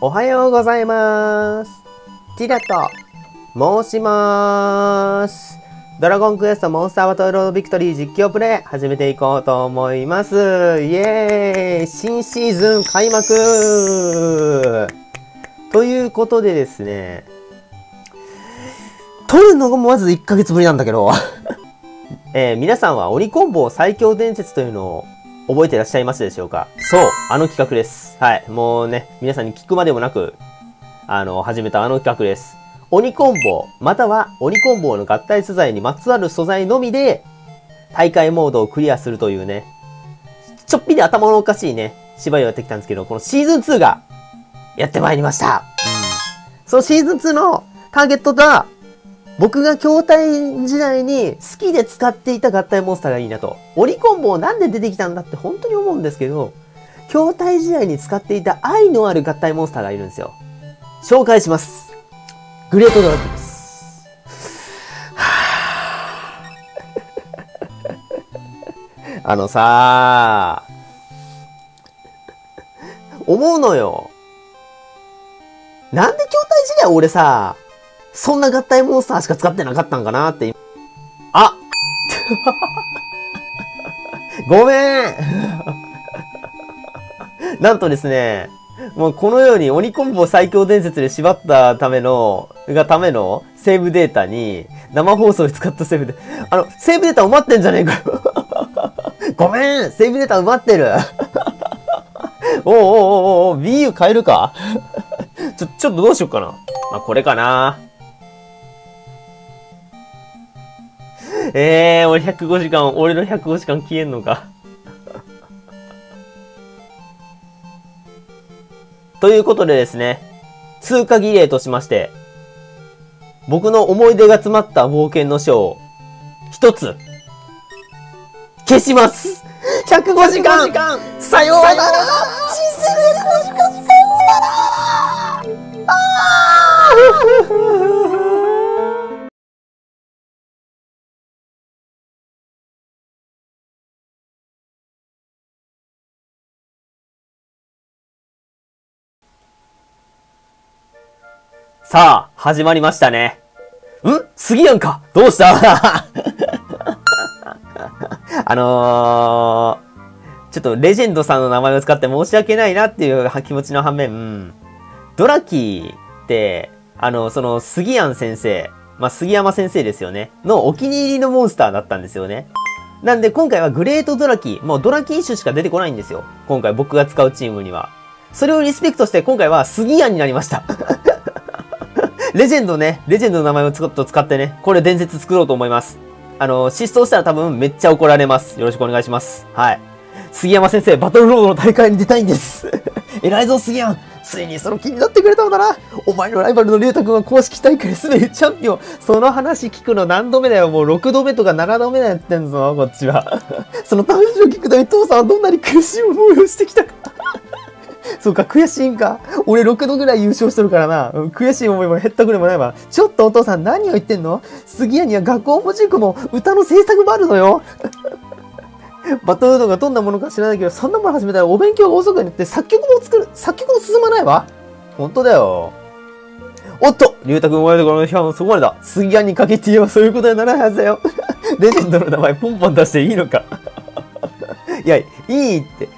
おはようございます。ティラと申します。ドラゴンクエストモンスターバトルロードビクトリー実況プレイ始めていこうと思います。イエーイ！新シーズン開幕！ということでですね、撮るのがまず1ヶ月ぶりなんだけど、皆さんは鬼コンボ最強伝説というのを覚えてらっしゃいましたでしょうか？そう、あの企画です。はい。もうね、皆さんに聞くまでもなく、始めたあの企画です。鬼コンボ、または鬼コンボの合体素材にまつわる素材のみで、大会モードをクリアするというね、ちょっぴり頭のおかしいね、縛りをやってきたんですけど、このシーズン2が、やってまいりました。そのシーズン2のターゲットが、僕が筐体時代に好きで使っていた合体モンスターがいいなと。鬼コンボなんで出てきたんだって本当に思うんですけど、筐体時代に使っていた愛のある合体モンスターがいるんですよ。紹介します。グレートドラッグです。思うのよ。なんで筐体時代俺さ、そんな合体モンスターしか使ってなかったんかなって。あごめんなんとですね、もうこのように鬼コンボ最強伝説で縛ったためのセーブデータに、生放送で使ったセーブデータ、セーブデータ埋まってんじゃねえかごめんセーブデータ埋まってるおう BU 変えるかちょっとどうしよっかな。まあ、これかな。俺105時間、俺の105時間消えんのか。ということでですね、通過儀礼としまして、僕の思い出が詰まった冒険の書を、一つ、消します !105 時間さようなら人生の105時間さようならさあ、始まりましたね。杉やんかどうしたちょっとレジェンドさんの名前を使って申し訳ないなっていう気持ちの反面、ドラキーって、杉やん先生、杉山先生ですよね、のお気に入りのモンスターだったんですよね。なんで今回はグレートドラキー、もうドラキー種しか出てこないんですよ。今回僕が使うチームには。それをリスペクトして今回は杉やんになりました。レジェンドね、レジェンドの名前をちょっと使ってね、これ伝説作ろうと思います。失踪したら多分めっちゃ怒られます。よろしくお願いします。はい。杉山先生、バトルロードの大会に出たいんです。偉いぞ、杉山。ついにその気になってくれたのだな。お前のライバルの龍太君は公式大会ですでにチャンピオン。その話聞くの何度目だよ。もう6度目とか7度目だよやってんぞ、こっちは。その話を聞くたび父さんはどんなに苦しい思いをしてきたか。そうか、悔しいんか。俺6度ぐらい優勝してるからな。悔しい思いも減ったくれもないわ。ちょっとお父さん何を言ってんの？杉谷には学校も塾も歌の制作もあるのよ。バトルードがどんなものか知らないけど、そんなもの始めたらお勉強が遅くなって作曲も進まないわ。ほんとだよ。おっと龍太君、お前のところの批判もそこまでだ。杉谷に限って言えばそういうことにならないはずだよ。レジェンドの名前ポンポン出していいのか。いや、いいって。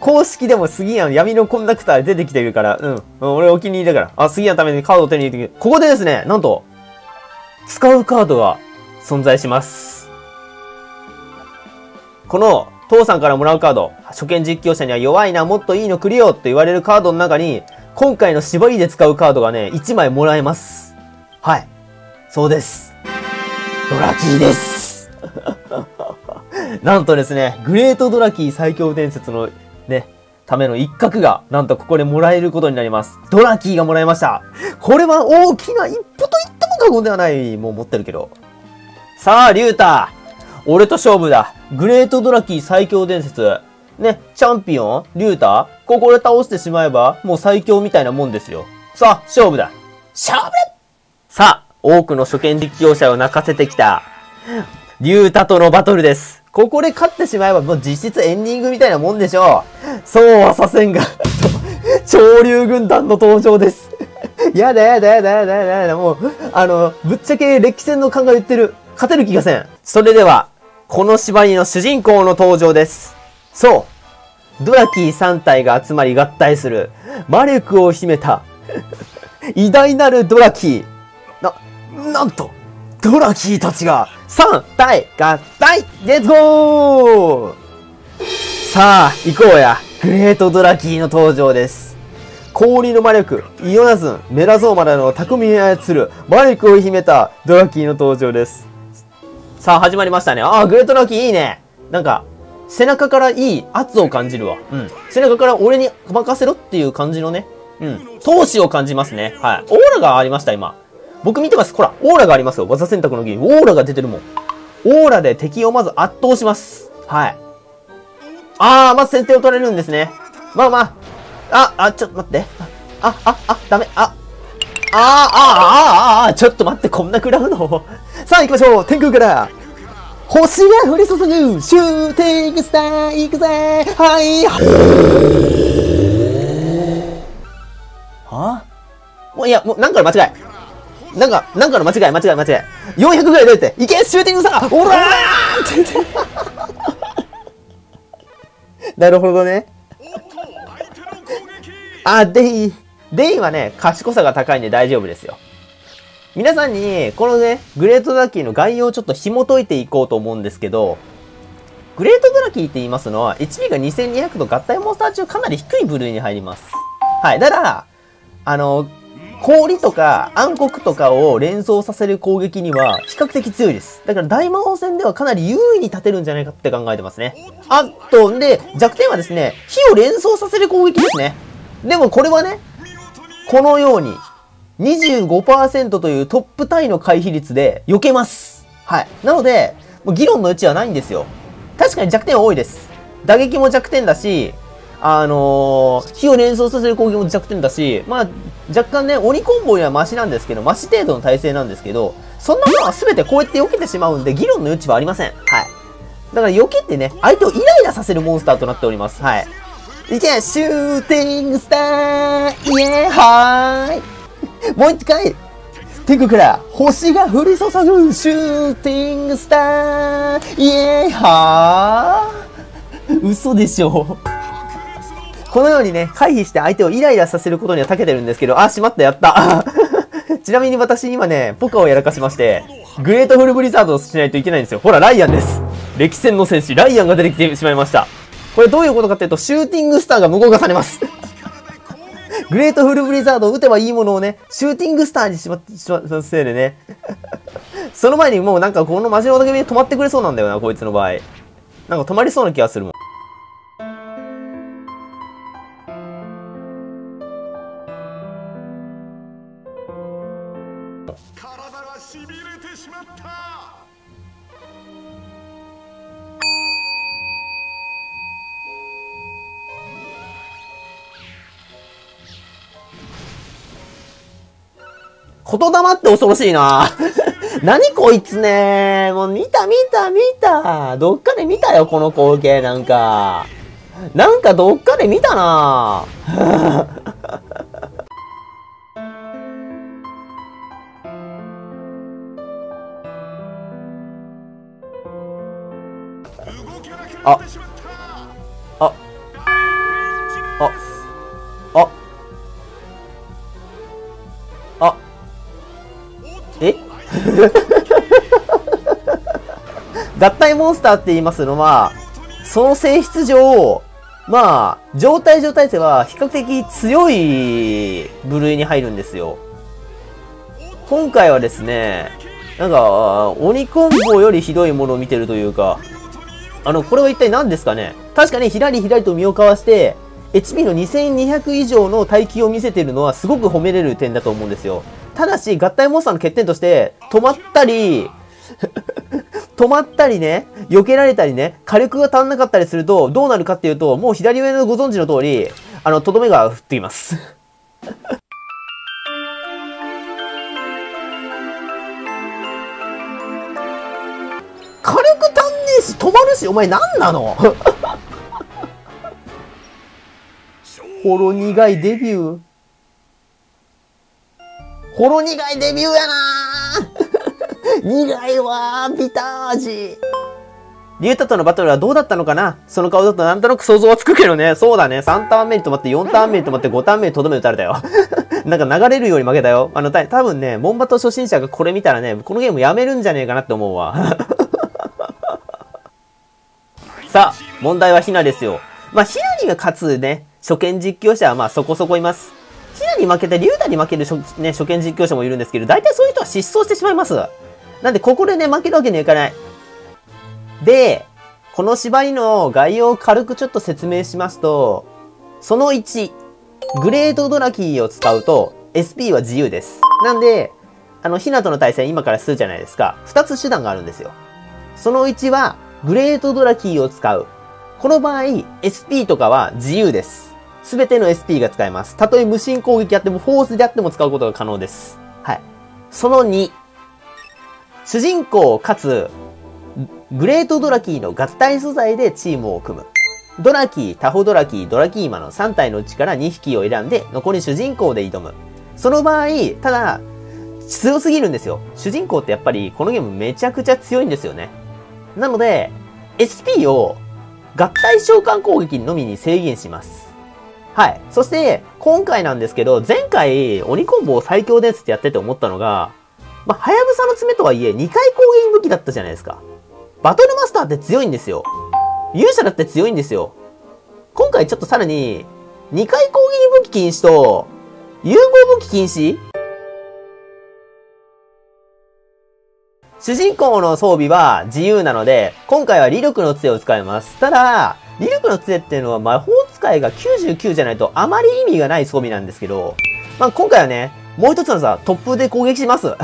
公式でも杉谷の闇のコンダクター出てきてるから、俺お気に入りだから。杉谷のためにカードを手に入れて、ここでですね、なんと、使うカードが存在します。この、父さんからもらうカード、初見実況者には弱いな、もっといいのくれよって言われるカードの中に、今回の縛りで使うカードがね、1枚もらえます。はい。そうです。ドラキーです。なんとですね、グレートドラキー最強伝説のね、ための一角が、なんとここでもらえることになります。ドラキーがもらえました。これは大きな一歩と言っても過言ではない。もう持ってるけど。さあ、リュータ、俺と勝負だ。グレートドラキー最強伝説。ね、チャンピオン、リュータ、ここで倒してしまえば、もう最強みたいなもんですよ。さあ、勝負だ。勝負！さあ、多くの初見実況者を泣かせてきた、リュータとのバトルです。ここで勝ってしまえばもう実質エンディングみたいなもんでしょう。そうはさせんが潮流軍団の登場です。やだやだやだやだやだ、もう、ぶっちゃけ歴戦の勘が言ってる。勝てる気がせん。それでは、この縛りの主人公の登場です。そう。ドラキー3体が集まり合体する、魔力を秘めた、偉大なるドラキー。なんと、ドラキーたちが、3体合体レッツゴー。さあ、行こうや。グレートドラキーの登場です。氷の魔力、イオナズン、メラゾーマなどの巧みに操る魔力を秘めたドラキーの登場です。さあ、始まりましたね。ああ、グレートドラキーいいね。なんか、背中からいい圧を感じるわ。うん。背中から俺に任せろっていう感じのね。うん。闘志を感じますね。はい。オーラがありました、今。僕見てます。ほら、オーラがありますよ。技選択の技に。オーラが出てるもん。オーラで敵をまず圧倒します。はい。ああ、まず先手を取れるんですね。まあまあ。ちょっと待って。ダメ。ちょっと待って、こんな食らうの。さあ、行きましょう。天空から。星が降り注ぐ、シューティングスター、行くぜ。もういや、もう、なんかの間違い。なんかの間違い。400ぐらい出て、いけ、シューティングスター、オラーって言って。なるほどね。デイはね、賢さが高いんで大丈夫ですよ。皆さんに、このね、グレートドラキーの概要をちょっと紐解いていこうと思うんですけど、グレートドラキーって言いますのは、HP が2200と合体モンスター中かなり低い部類に入ります。はい。だから、氷とか暗黒とかを連想させる攻撃には比較的強いです。だから大魔王戦ではかなり優位に立てるんじゃないかって考えてますね。弱点はですね、火を連想させる攻撃ですね。でもこれはね、このように 25% というトップタイの回避率で避けます。はい。なので、もう議論の余地はないんですよ。確かに弱点は多いです。打撃も弱点だし、火を連想させる攻撃も弱点だし、まあ、若干ね、鬼コンボよりはマシなんですけど、マシ程度の耐性なんですけど、そんなものは全てこうやって避けてしまうんで、議論の余地はありません。はい。だから避けてね、相手をイライラさせるモンスターとなっております。はい。いけシューティングスターイエーハーイもう一回天空から星が降り注ぐシューティングスターイエーハー嘘でしょこのようにね、回避して相手をイライラさせることには長けてるんですけど、あ、しまった、やったちなみに私今ね、ポカをやらかしまして、グレートフルブリザードをしないといけないんですよ。ほら、ライアンです。歴戦の戦士、ライアンが出てきてしまいました。これどういうことかっていうと、シューティングスターが無効化されます。グレートフルブリザードを打てばいいものをね、シューティングスターにしまったせいでね。その前にもうなんかこのマジローだけで止まってくれそうなんだよな、こいつの場合。なんか止まりそうな気がするもん。体がしびれてしまった。言霊って恐ろしいな何こいつねもう見た。どっかで見たよ、この光景なんか。なんかどっかで見たな合体モンスターって言いますのは、その性質上、まあ、状態性は比較的強い部類に入るんですよ。今回はですね、なんか、鬼コンボよりひどいものを見てるというか、これは一体何ですかね。確かにひらりひらりと身をかわして、HP の2200以上の耐久を見せてるのはすごく褒めれる点だと思うんですよ。ただし、合体モンスターの欠点として、止まったりね、避けられたりね、火力が足んなかったりすると、どうなるかっていうと、もう左上のご存知の通り、とどめが降ってきます。火力足んねえし、止まるし、お前何なのほろ苦いデビュー。ほろ苦いデビューやなー苦いわー、ビター味。リュウタとのバトルはどうだったのかな。その顔だとなんとなく想像はつくけどね。そうだね。3ターン目に止まって、4ターン目に止まって、5ターン目にとどめ打たれたよ。なんか流れるより負けたよ。多分ね、モンバト初心者がこれ見たらね、このゲームやめるんじゃねえかなって思うわ。さあ、問題はヒナですよ。まあ、ヒナにが勝つね、初見実況者はまあそこそこいます。ヒナに負けて、リュウタに負けるね、初見実況者もいるんですけど、大体そういう人は失踪してしまいます。なんで、ここでね、負けるわけにはいかない。で、この縛りの概要を軽くちょっと説明しますと、その1、グレートドラキーを使うと、SP は自由です。なんで、ヒナとの対戦今からするじゃないですか。2つ手段があるんですよ。その1は、グレートドラキーを使う。この場合、SP とかは自由です。すべての SP が使えます。たとえ無心攻撃やっても、フォースであっても使うことが可能です。はい。その2、主人公かつ、グレートドラキーの合体素材でチームを組む。ドラキー、タホドラキー、ドラキーマの3体のうちから2匹を選んで、残り主人公で挑む。その場合、ただ、強すぎるんですよ。主人公ってやっぱりこのゲームめちゃくちゃ強いんですよね。なので、SP を合体召喚攻撃のみに制限します。はい。そして、今回なんですけど、前回、鬼コンボを最強伝説ってやってて思ったのが、まあ、ハヤブサの爪とはいえ2回攻撃武器だったじゃないですか。バトルマスターって強いんですよ。勇者だって強いんですよ。今回ちょっとさらに、2回攻撃武器禁止と、融合武器禁止？主人公の装備は自由なので、今回は理力の杖を使います。ただ、理力の杖っていうのは魔法使いが99じゃないとあまり意味がない装備なんですけど、まあ今回はね、もう一つのさ、突風で攻撃します。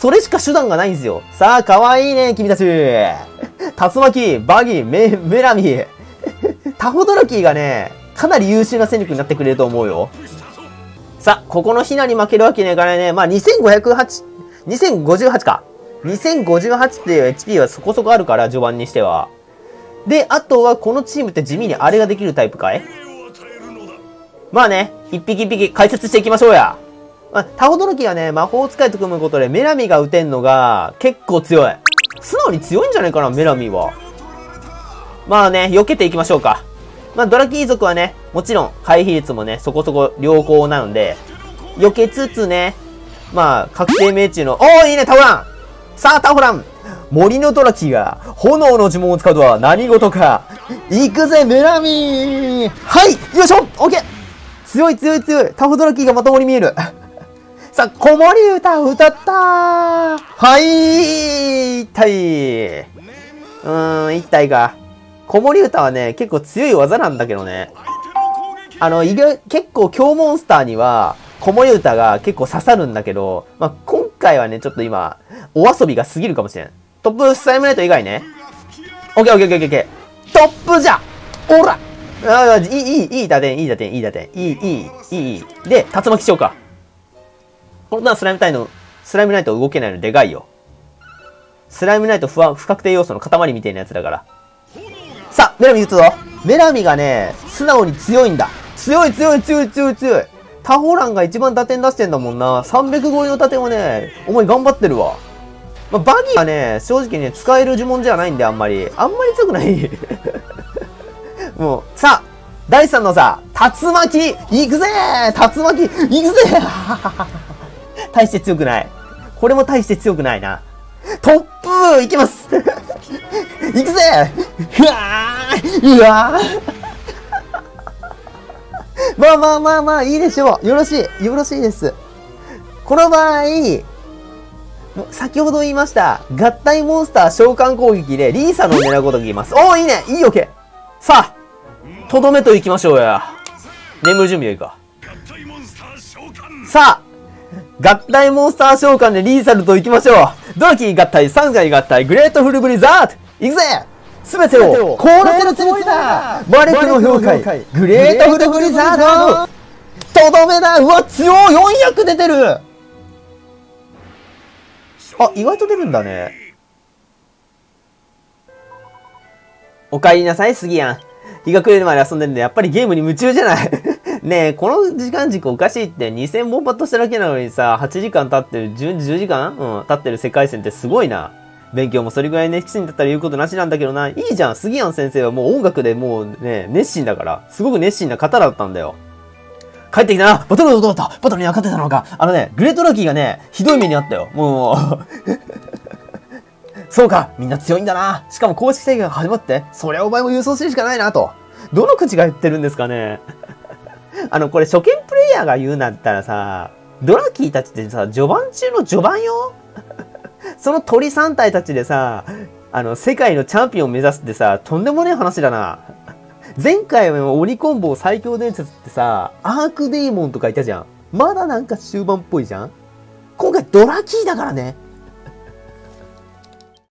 それしか手段がないんですよ。さあ、かわいいね、君たち。竜巻、バギー、メラミ。タホドラキーがね、かなり優秀な戦力になってくれると思うよ。さあ、ここのヒナに負けるわけにはいかないね。まあ、2058か。2058っていう HP はそこそこあるから、序盤にしては。で、あとはこのチームって地味にあれができるタイプかい？まあね、一匹一匹解説していきましょうや。まあ、タホドラキーはね、魔法使いと組むことでメラミが打てんのが結構強い。素直に強いんじゃないかな、メラミは。まあね、避けていきましょうか。まあ、ドラキー族はね、もちろん回避率もね、そこそこ良好なので、避けつつね、まあ、確定命中の、おー、いいね、タホラン！さあ、タホラン！森のドラキーが炎の呪文を使うとは何事か。行くぜ、メラミー！はい！よいしょ！オッケー！強い強い強い！タホドラキーがまともに見える。さあ、子守歌を歌ったー。はいー、一体。一体か。子守歌はね、結構強い技なんだけどね。結構強モンスターには、子守歌が結構刺さるんだけど、まあ、今回はね、ちょっと今、お遊びが過ぎるかもしれん。トップスタイムネット以外ね。オッケーオッケーオッケーオッケー。トップじゃおらあー、いい打点。で、竜巻しようか。こんなスライムナイト動けないのでかいよ。スライムナイト不確定要素の塊みたいなやつだから。さあ、メラミ打つぞ。メラミがね、素直に強いんだ。強い。タホランが一番打点出してんだもんな。300超えの打点はね、お前頑張ってるわ。まあ、バギーはね、正直ね、使える呪文じゃないんで、あんまり強くない。もう、さあ、第3のさ、竜巻行くぜー、竜巻行くぜー大して強くない。これも大して強くないな。突風いきますいくぜうわーまあ、いいでしょう。よろしいです。この場合、先ほど言いました、合体モンスター召喚攻撃でリーサのを狙うことができます。おー、いいね、いいよ、OK。さあ、とどめといきましょうや。眠る準備はいいか。さあ、合体モンスター召喚でリーサルと行きましょう。ドラキー合体、サンガイ合体、グレートフルブリザート行くぜすべてを凍らせるつもりだ魔力の氷塊、グレートフルブリザードとどめだうわ、強い !400 出てるあ、意外と出るんだね。お帰りなさい、スギヤン。日が暮れるまで遊んでるんで、やっぱりゲームに夢中じゃないねえ、この時間軸おかしいって、2000本パッとしただけなのにさ、8時間経ってる、10時間経ってる世界線ってすごいな。勉強もそれぐらい熱心だったら言うことなしなんだけどな。いいじゃん、杉谷先生はもう音楽でもうね、熱心だから。すごく熱心な方だったんだよ。帰ってきたな。バトルはどうだった？バトルには勝てたのか？あのね、グレートラキーがね、ひどい目にあったよ。もう。そうか、みんな強いんだな。しかも公式制限が始まって、そりゃお前も郵送するしかないなと。どの口が言ってるんですかね。これ初見プレイヤーが言うんだったらさ、ドラキーたちってさ、序盤中の序盤よ。その鳥3体たちでさ、世界のチャンピオンを目指すってさ、とんでもねえ話だな。前回は鬼コンボ最強伝説ってさ、アークデーモンとかいたじゃん。まだなんか終盤っぽいじゃん。今回ドラキーだからね。